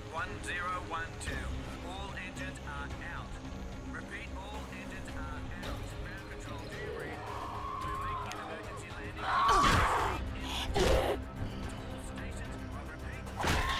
flight 1012. All engines are out. Repeat, all engines are out. Ground control, do you read? Moving in emergency landing. All stations on repeat.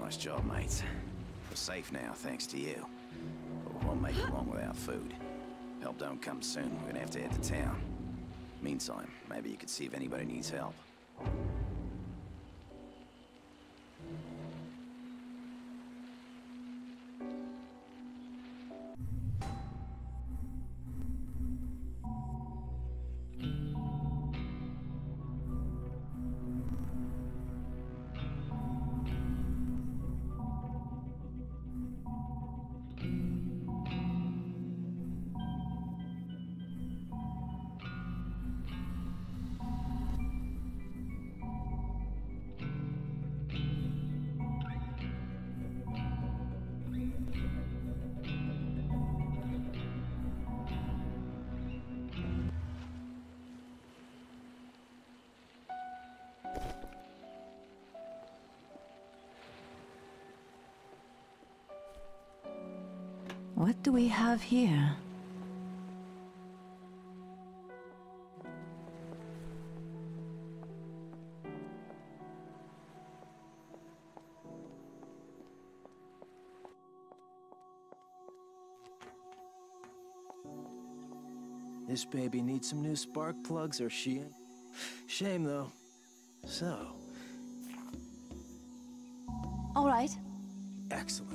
Nice job, mates. We're safe now, thanks to you. But we won't make it long without food. Help don't come soon. We're gonna have to head to town. Meantime, maybe you could see if anybody needs help. What do we have here? This baby needs some new spark plugs or she... Shame though. So... All right. Excellent.